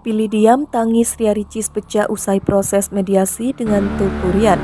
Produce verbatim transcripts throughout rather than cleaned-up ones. Pilih diam, tangis Ria Ricis pecah usai proses mediasi dengan Teuku Ryan.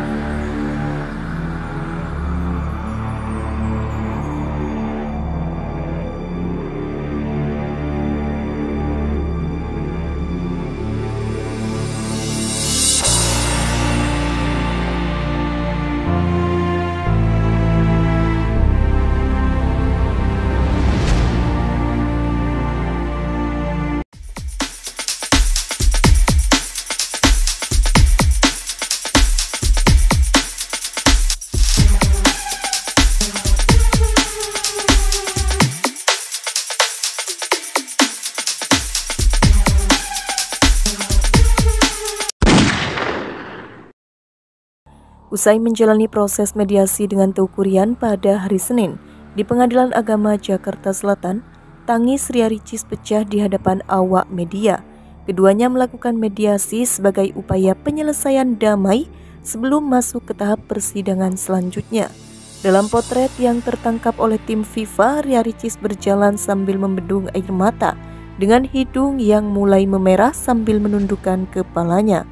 Usai menjalani proses mediasi dengan Teuku Ryan pada hari Senin di Pengadilan Agama Jakarta Selatan, tangis Ria Ricis pecah di hadapan awak media. Keduanya melakukan mediasi sebagai upaya penyelesaian damai sebelum masuk ke tahap persidangan selanjutnya. Dalam potret yang tertangkap oleh tim Viva, Ria Ricis berjalan sambil membendung air mata dengan hidung yang mulai memerah sambil menundukkan kepalanya.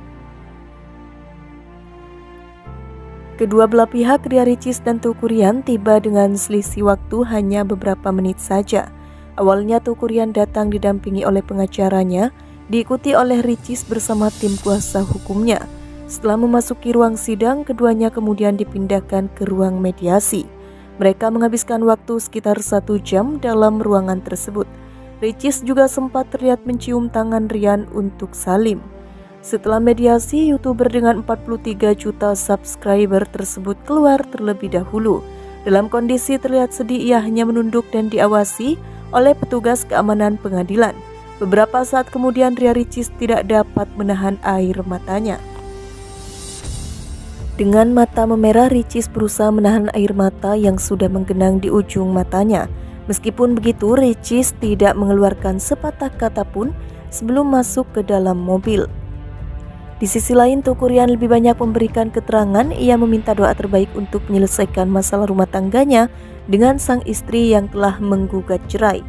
Kedua belah pihak, Ria Ricis dan Teuku Ryan, tiba dengan selisih waktu hanya beberapa menit saja. Awalnya Teuku Ryan datang didampingi oleh pengacaranya, diikuti oleh Ricis bersama tim kuasa hukumnya. Setelah memasuki ruang sidang, keduanya kemudian dipindahkan ke ruang mediasi. Mereka menghabiskan waktu sekitar satu jam dalam ruangan tersebut. Ricis juga sempat terlihat mencium tangan Ryan untuk salim. Setelah mediasi, YouTuber dengan empat puluh tiga juta subscriber tersebut keluar terlebih dahulu. Dalam kondisi terlihat sedih, ia hanya menunduk dan diawasi oleh petugas keamanan pengadilan. Beberapa saat kemudian, Ria Ricis tidak dapat menahan air matanya. Dengan mata memerah, Ricis berusaha menahan air mata yang sudah menggenang di ujung matanya. Meskipun begitu, Ricis tidak mengeluarkan sepatah kata pun sebelum masuk ke dalam mobil. Di sisi lain, Teuku Ryan lebih banyak memberikan keterangan. Ia meminta doa terbaik untuk menyelesaikan masalah rumah tangganya dengan sang istri yang telah menggugat cerai.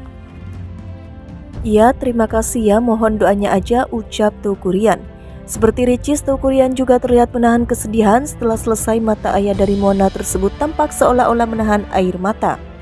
"Ya, terima kasih ya, mohon doanya aja," ucap Teuku Ryan. Seperti Ricis, Teuku Ryan juga terlihat menahan kesedihan. Setelah selesai, mata ayah dari Mona tersebut tampak seolah-olah menahan air mata.